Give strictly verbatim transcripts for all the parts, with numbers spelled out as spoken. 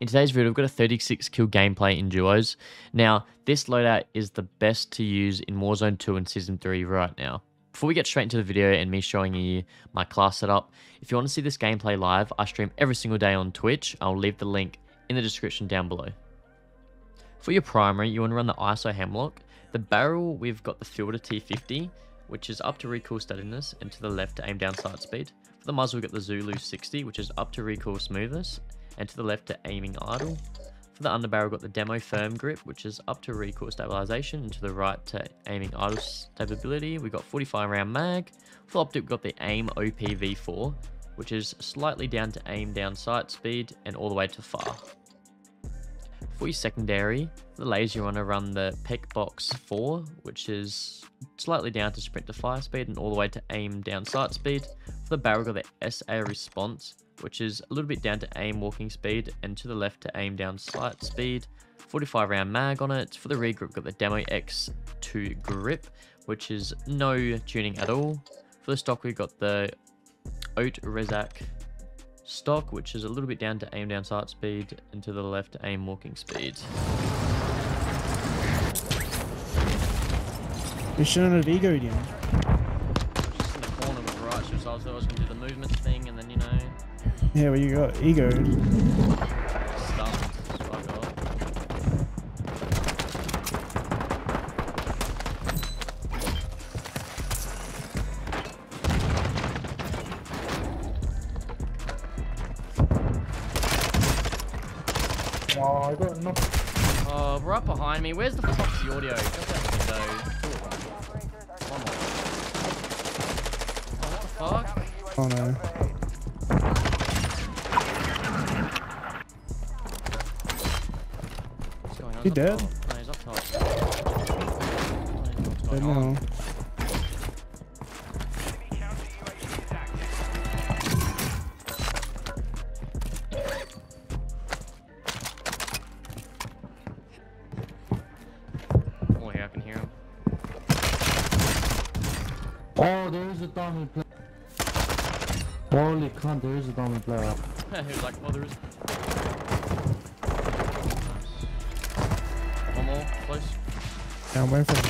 In today's video, we've got a thirty-six kill gameplay in duos. Now, this loadout is the best to use in Warzone two and Season three right now. Before we get straight into the video and me showing you my class setup, if you want to see this gameplay live, I stream every single day on Twitch. I'll leave the link in the description down below. For your primary, you want to run the I S O Hemlock. The barrel, we've got the Filter T fifty, which is up to recoil steadiness, and to the left to aim down sight speed. For the muzzle, we've got the Zulu sixty, which is up to recoil smoothness, and to the left to aiming idle. For the underbarrel, we've got the demo firm grip, which is up to recoil stabilization, and to the right to aiming idle stability. We've got forty-five round mag. For the optic, we've got the aim O P V four, which is slightly down to aim down sight speed and all the way to far. For your secondary, the laser, you want to run the pick box four, which is slightly down to sprint to fire speed and all the way to aim down sight speed. For the barrel, we've got the S A response, which is a little bit down to aim walking speed and to the left to aim down sight speed. forty-five round mag on it. For the rear grip, we've got the demo X two grip, which is no tuning at all. For the stock, we've got the Oat Rezak stock, which is a little bit down to aim down sight speed and to the left to aim walking speed. You shouldn't have egoed him. Just in the corner of the right, so I was going to do the movement thing and then, you know. Yeah, well, you got egoed. Stumped. That's what I got. Oh, I got enough. Oh, right behind me. Where's the fuck's the audio? Got that window. Fuck. Oh no. He dead? Top. No, he's up top. I don't know. Oh, here, I can hear him. Oh, there is a dummy player. Holy cunt, there is a dummy player. He was like, oh, there is. One more, close. Yeah, I'm waiting for him.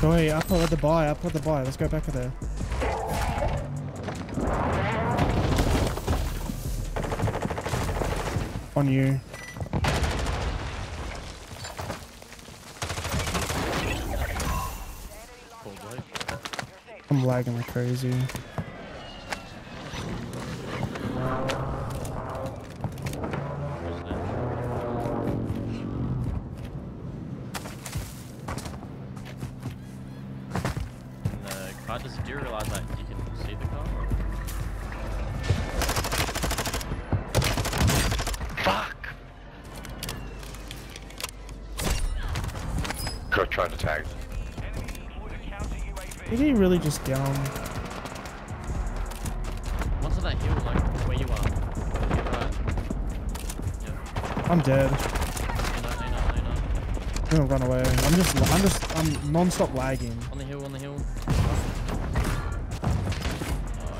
Go away, up at the buy, up at the buy. Let's go back to there. On you. I'm lagging like crazy. And the car, does, do you realize that you can see the car? Fuck! Go try to tag. Is he really just down? What's on that hill, like where you are? Right. Yeah. I'm dead. I'm gonna run away. I'm just, I'm just, I'm non-stop lagging. On the hill, on the hill. Oh,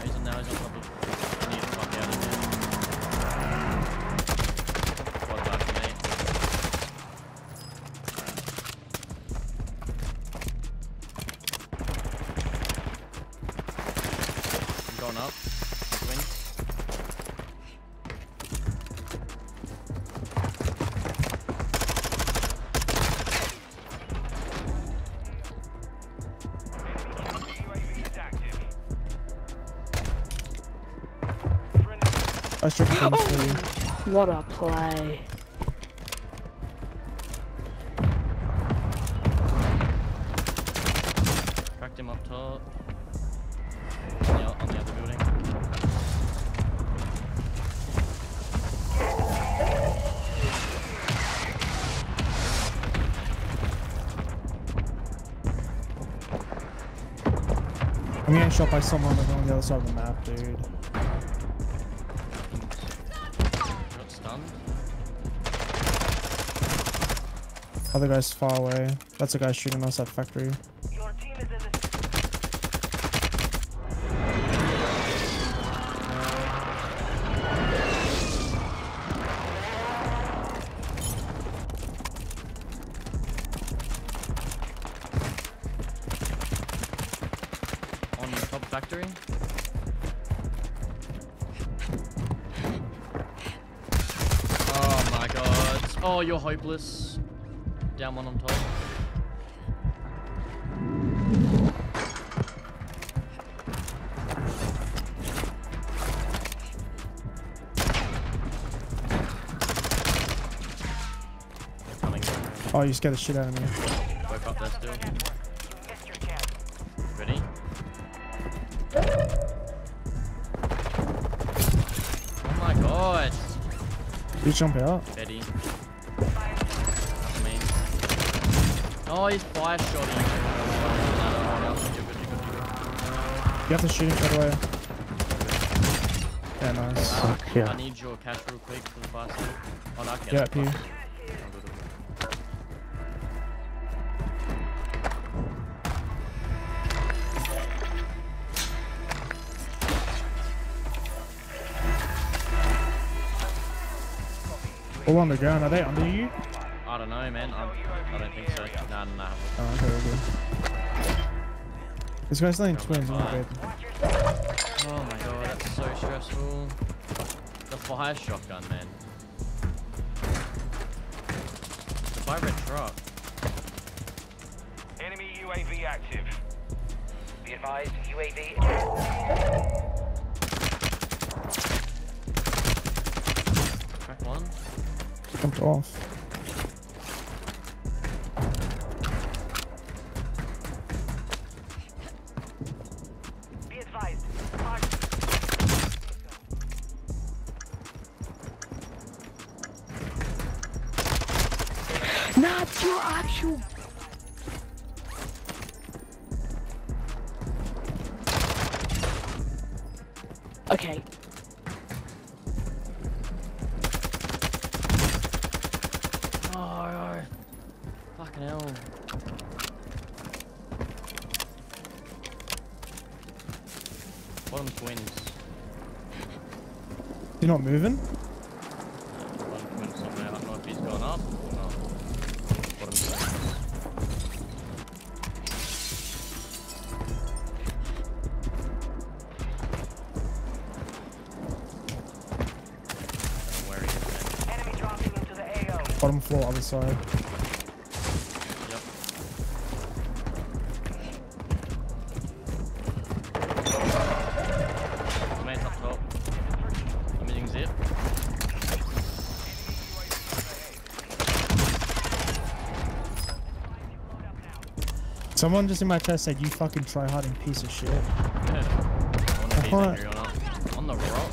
he's on now. He's on top of. I need to fuck out of here. Quite bad for me. Going up. Win. I struck him. What a play. Cracked him up top. On the other building. I'm getting shot by someone that's on the other side of the map, dude. You got stunned? Other guy's far away. That's a guy shooting us at factory. Your team is in the Factory? Oh my god. Oh, you're hopeless. Down one on top. Oh, you scared the shit out of me. Woke up there still. Ready? Oh my god. You jump out. Ready. Oh, he's fire shotting. You have to shoot him right away. Yeah, nice. Fuck, yeah. I need your catch real quick for the fire shot. Oh, no, I can get it. All on the ground, are they under you? I don't know, man. I'm, I don't think so. Nah, nah, nah. Oh, okay, we're good. This guy's still in twins, on the bed. Oh my god, that's so stressful. The fire shotgun, man. The fire red truck. Enemy U A V active. Be advised, U A V. Crack one. Jumped off. Be advised. Mark. Not your actual. Okay. You're not moving? I don't know if he's gone up or not. Where he is. Enemy dropping into the A O. Bottom floor, other side. Someone just in my chest said, "You fucking try hard and piece of shit." Yeah. On, the on, on the rock.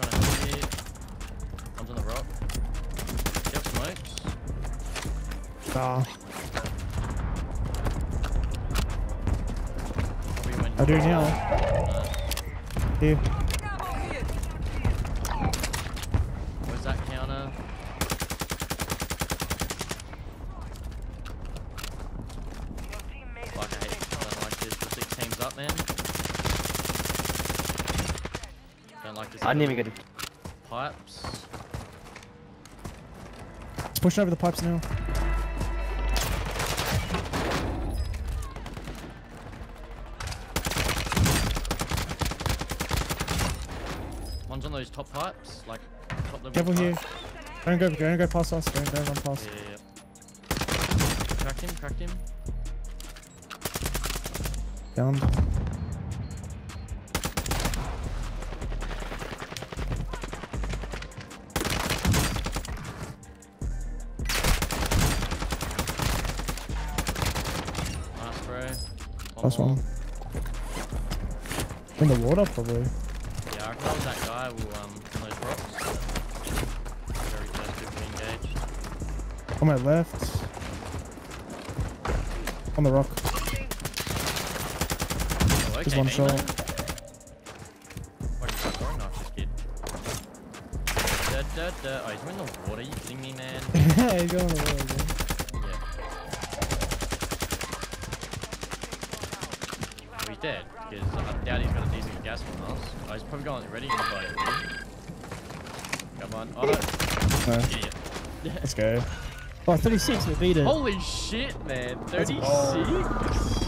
Trying to hit it. One's on the rock. Do you have smokes? Nah. I do now. Uh, here. Where's that counter? Fuck, I hate it. I don't like this. The six teams up, man. Like I didn't even get it. Pipes. Let's push over the pipes now. One's on those top pipes, like top level. Careful here. Don't go, don't go past us. Don't go past. Yeah, yeah, yeah. Cracked him. Cracked him. Down. Last one. In the water, probably. Yeah, I reckon that guy will, um, on those rocks. Very effectively engaged. On my left. On the rock. Okay, just one shot. What the fuck, throwing off this kid? Da, da, da. Oh, he's in the water. Are you kidding me, man? Yeah, he's going in the water, dude. Yeah. Well, he's dead, because I doubt he's got a decent gas from us. Oh, he's probably going ready in the boat. Come on. Oh, no. No. Yeah, yeah. Let's go. Oh, thirty-six, we beat it. Holy shit, man. thirty-six?